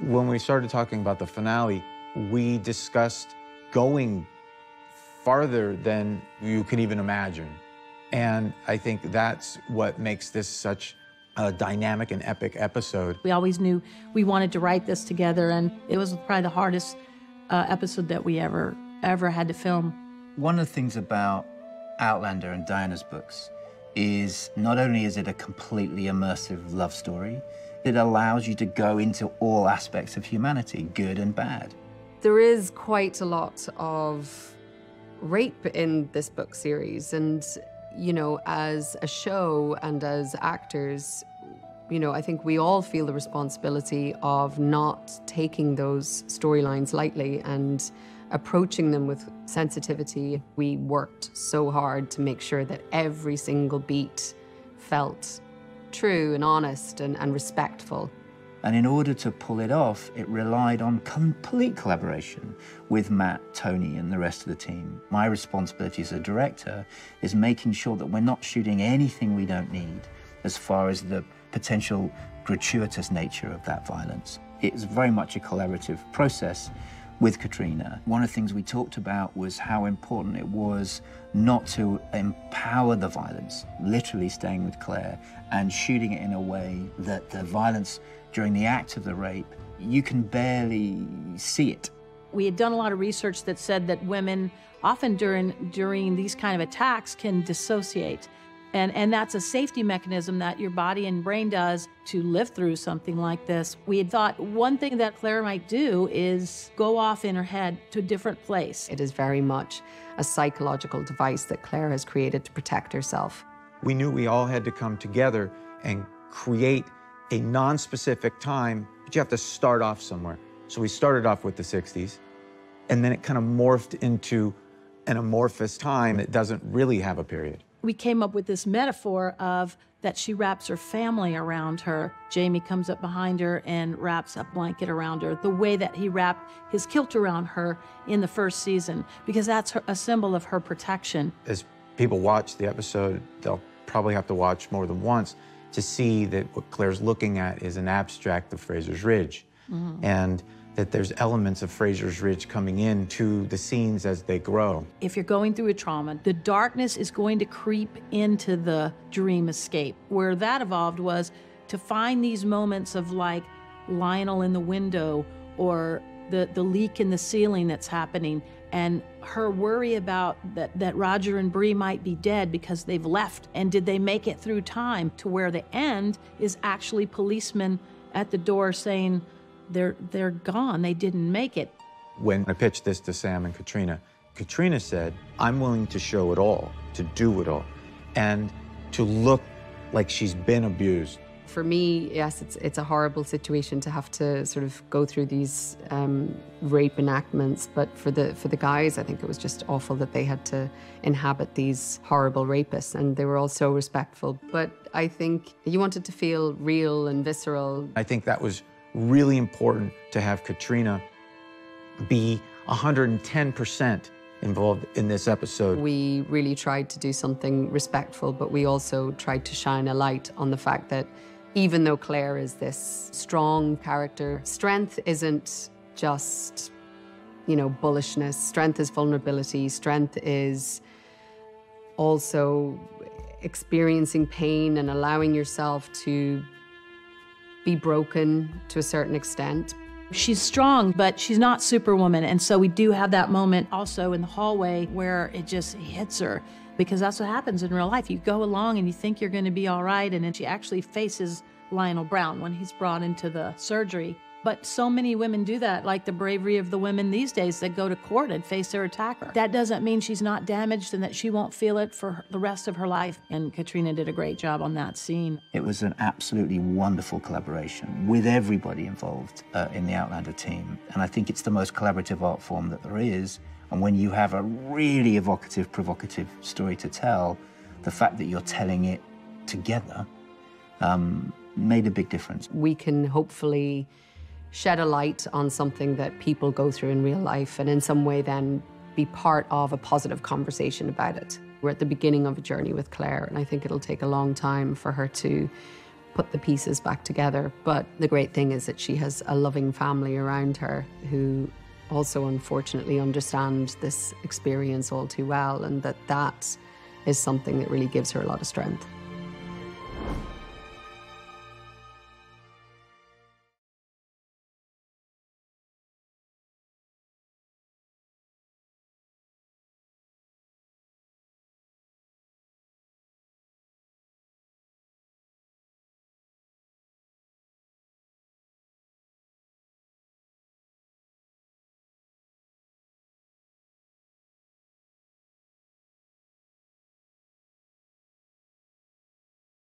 when we started talking about the finale, we discussed going farther than you can even imagine. And I think that's what makes this such a dynamic and epic episode. We always knew we wanted to write this together, and it was probably the hardest episode that we ever had to film. One of the things about Outlander and Diana's books is not only is it a completely immersive love story, it allows you to go into all aspects of humanity, good and bad. There is quite a lot of rape in this book series, and, you know, as a show and as actors, you know, I think we all feel the responsibility of not taking those storylines lightly and approaching them with sensitivity. We worked so hard to make sure that every single beat felt true and honest and respectful. And in order to pull it off, it relied on complete collaboration with Matt, Tony, and the rest of the team. My responsibility as a director is making sure that we're not shooting anything we don't need as far as the potential gratuitous nature of that violence. It was very much a collaborative process with Katrina. One of the things we talked about was how important it was not to empower the violence, literally staying with Claire and shooting it in a way that the violence during the act of the rape, you can barely see it. We had done a lot of research that said that women often during these kind of attacks can dissociate. And that's a safety mechanism that your body and brain does to live through something like this. We had thought one thing that Claire might do is go off in her head to a different place. It is very much a psychological device that Claire has created to protect herself. We knew we all had to come together and create a non-specific time, but you have to start off somewhere. So we started off with the 60s, and then it kind of morphed into an amorphous time that doesn't really have a period. We came up with this metaphor of that she wraps her family around her. Jamie comes up behind her and wraps a blanket around her, the way that he wrapped his kilt around her in the first season, because that's a symbol of her protection. As people watch the episode, they'll probably have to watch more than once to see that what Claire's looking at is an abstract of Fraser's Ridge, and that there's elements of Fraser's Ridge coming into the scenes as they grow. If you're going through a trauma, the darkness is going to creep into the dream escape. Where that evolved was to find these moments of like Lionel in the window or the leak in the ceiling that's happening, and her worry about that Roger and Bree might be dead because they've left, and did they make it through time, to where the end is actually policemen at the door saying, They're gone, they didn't make it. When I pitched this to Sam and Katrina, Katrina said, I'm willing to show it all, to do it all, and to look like she's been abused. For me, yes, it's a horrible situation to have to sort of go through these rape enactments, but for the guys, I think it was just awful that they had to inhabit these horrible rapists, and they were all so respectful. But I think you wanted to feel real and visceral. I think that was really important to have Katrina be 110% involved in this episode. We really tried to do something respectful, but we also tried to shine a light on the fact that even though Claire is this strong character, strength isn't just, you know, bullishness. Strength is vulnerability. Strength is also experiencing pain and allowing yourself to be broken to a certain extent. She's strong, but she's not Superwoman, and so we do have that moment also in the hallway where it just hits her, because that's what happens in real life. You go along and you think you're going to be all right, and then she actually faces Lionel Brown when he's brought into the surgery. But so many women do that, like the bravery of the women these days that go to court and face their attacker. That doesn't mean she's not damaged and that she won't feel it for the rest of her life. And Katrina did a great job on that scene. It was an absolutely wonderful collaboration with everybody involved in the Outlander team. And I think it's the most collaborative art form that there is. And when you have a really evocative, provocative story to tell, the fact that you're telling it together made a big difference. We can hopefully shed a light on something that people go through in real life, and in some way then be part of a positive conversation about it. We're at the beginning of a journey with Claire, and I think it'll take a long time for her to put the pieces back together. But the great thing is that she has a loving family around her who also unfortunately understand this experience all too well, and that is something that really gives her a lot of strength.